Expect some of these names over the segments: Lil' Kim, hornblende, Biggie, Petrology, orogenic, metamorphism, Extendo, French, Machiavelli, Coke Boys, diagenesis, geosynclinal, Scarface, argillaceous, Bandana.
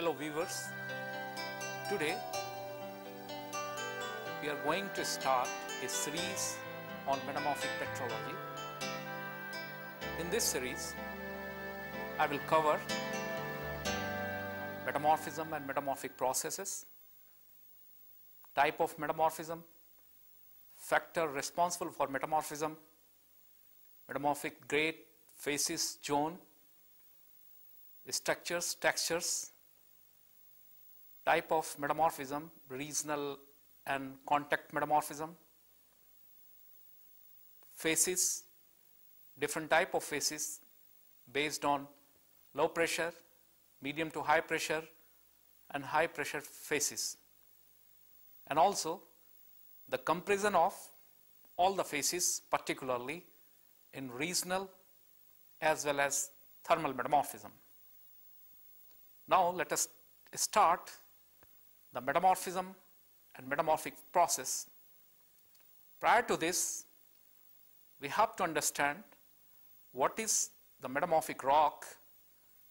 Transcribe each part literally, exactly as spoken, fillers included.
Hello viewers, today we are going to start a series on metamorphic petrology. In this series, I will cover metamorphism and metamorphic processes, type of metamorphism, factor responsible for metamorphism, metamorphic grade, phases, zone, structures, textures, type of metamorphism, regional and contact metamorphism, phases, different type of phases based on low pressure, medium to high pressure and high pressure phases, and also the comparison of all the phases, particularly in regional as well as thermal metamorphism. Now let us start the metamorphism and metamorphic process. Prior to this, we have to understand what is the metamorphic rock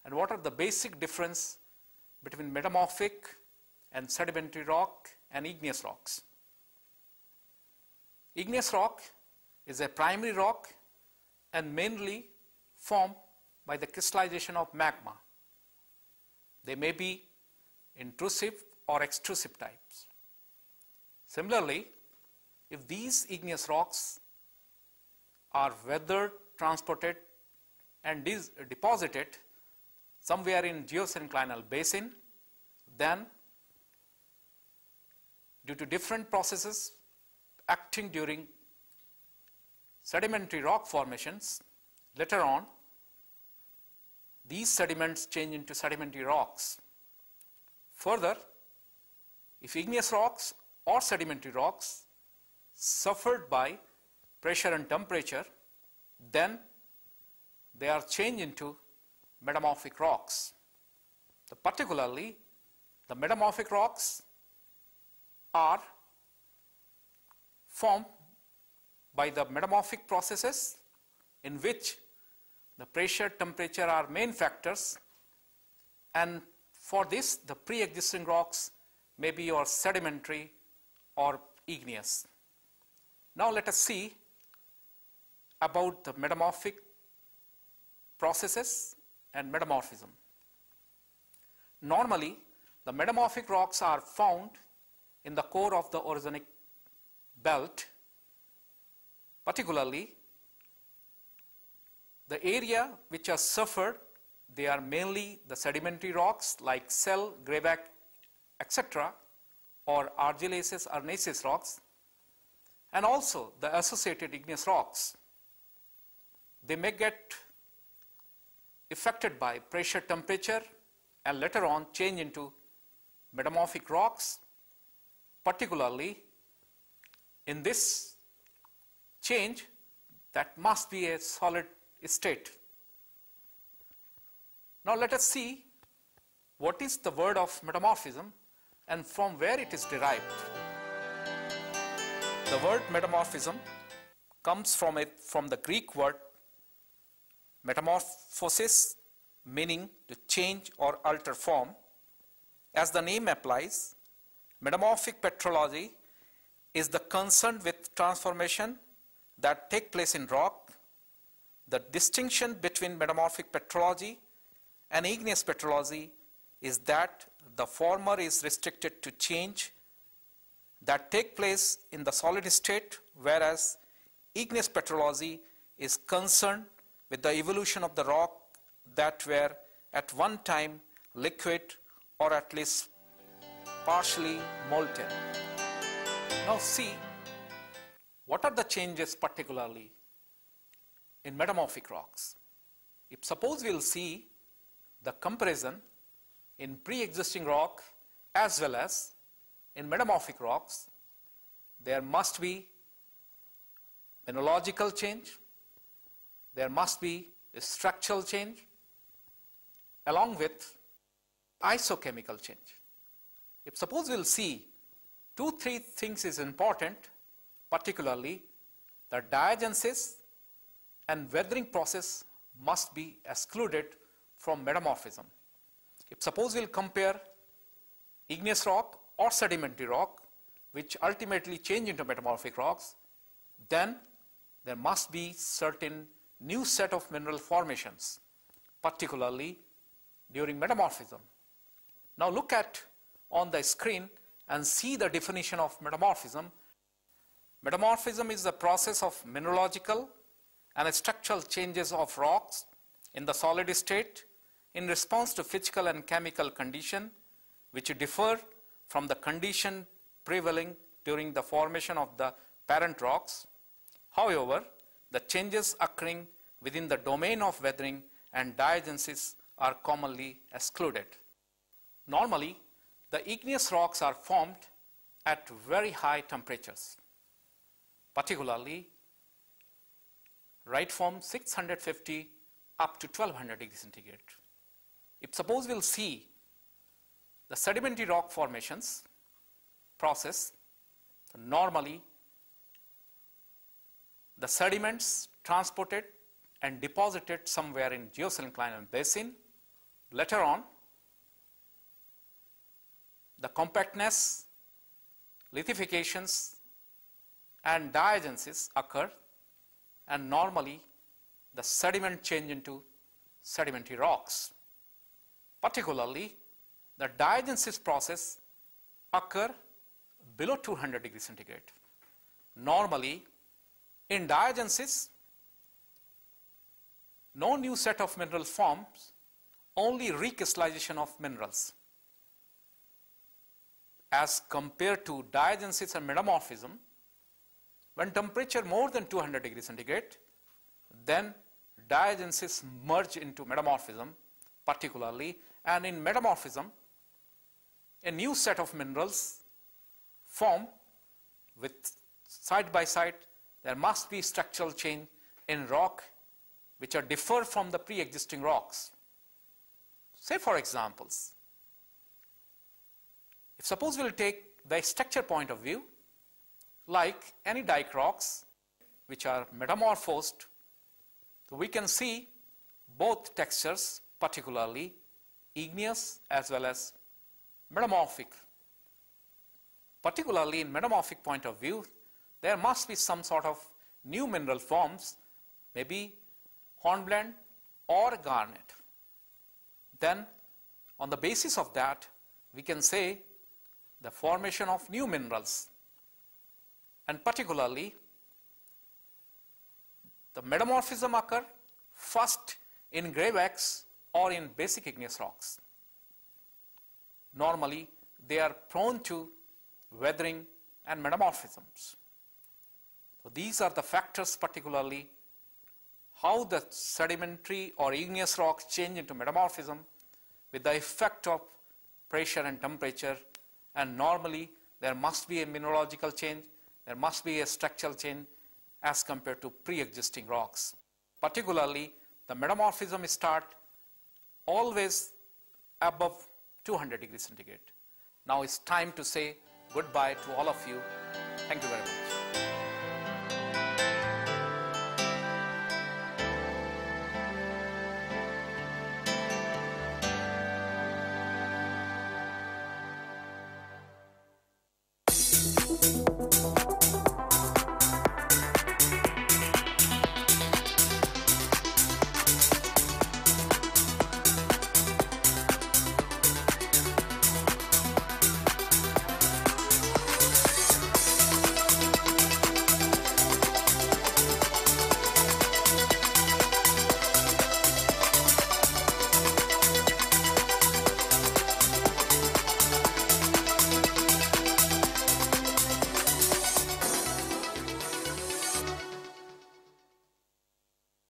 and what are the basic difference between metamorphic and sedimentary rock and igneous rocks. Igneous rock is a primary rock and mainly formed by the crystallization of magma. They may be intrusive or extrusive types. Similarly, if these igneous rocks are weathered, transported and deposited somewhere in geosynclinal basin, then due to different processes acting during sedimentary rock formations, later on these sediments change into sedimentary rocks. Further, if igneous rocks or sedimentary rocks suffered by pressure and temperature, then they are changed into metamorphic rocks. So particularly, the metamorphic rocks are formed by the metamorphic processes in which the pressure, temperature are main factors, and for this the pre-existing rocks may be or sedimentary or igneous. Now let us see about the metamorphic processes and metamorphism. Normally the metamorphic rocks are found in the core of the orogenic belt, particularly the area which are suffered, they are mainly the sedimentary rocks like shell, greyback, et cetera, or argillaceous, arnaceous rocks, and also the associated igneous rocks. They may get affected by pressure, temperature, and later on change into metamorphic rocks. Particularly in this change, that must be a solid state. Now let us see what is the word of metamorphism and from where it is derived. The word metamorphism comes from it from the Greek word metamorphosis, meaning to change or alter form. As the name applies, metamorphic petrology is the concern with transformation that take place in rock. The distinction between metamorphic petrology and igneous petrology is that the former is restricted to change that take place in the solid state, whereas igneous petrology is concerned with the evolution of the rock that were at one time liquid or at least partially molten. Now see, what are the changes particularly in metamorphic rocks? If suppose we will see the comparison in pre-existing rock as well as in metamorphic rocks, there must be mineralogical change, there must be a structural change, along with isochemical change. If suppose we will see, two, three things is important, particularly the diagenesis and weathering process must be excluded from metamorphism. If suppose we will compare igneous rock or sedimentary rock, which ultimately change into metamorphic rocks, then there must be certain new set of mineral formations, particularly during metamorphism. Now look at on the screen and see the definition of metamorphism. Metamorphism is the process of mineralogical and structural changes of rocks in the solid state in response to physical and chemical condition which differ from the condition prevailing during the formation of the parent rocks. However, the changes occurring within the domain of weathering and diagenesis are commonly excluded. Normally, the igneous rocks are formed at very high temperatures, particularly right from six hundred fifty up to twelve hundred degrees centigrade. If suppose we will see the sedimentary rock formations process, normally the sediments transported and deposited somewhere in geosynclinal basin. Later on, the compactness, lithifications and diagenesis occur, and normally the sediment change into sedimentary rocks. Particularly, the diagenesis process occur below two hundred degrees centigrade. Normally, in diagenesis, no new set of mineral forms, only recrystallization of minerals. As compared to diagenesis and metamorphism, when temperature more than two hundred degrees centigrade, then diagenesis merge into metamorphism particularly, and in metamorphism, a new set of minerals form with side by side. There must be structural change in rock which are differ from the pre-existing rocks. Say for examples, if suppose we will take the structure point of view, like any dike rocks which are metamorphosed, we can see both textures, particularly igneous as well as metamorphic. Particularly in metamorphic point of view, there must be some sort of new mineral forms, maybe hornblende or garnet. Then on the basis of that, we can say the formation of new minerals, and particularly the metamorphism occur first in gravex or in basic igneous rocks. Normally, they are prone to weathering and metamorphisms. So these are the factors, particularly how the sedimentary or igneous rocks change into metamorphism with the effect of pressure and temperature, and normally there must be a mineralogical change, there must be a structural change as compared to pre-existing rocks. Particularly, the metamorphism start always above two hundred degrees centigrade. Now it's time to say goodbye to all of you. Thank you very much.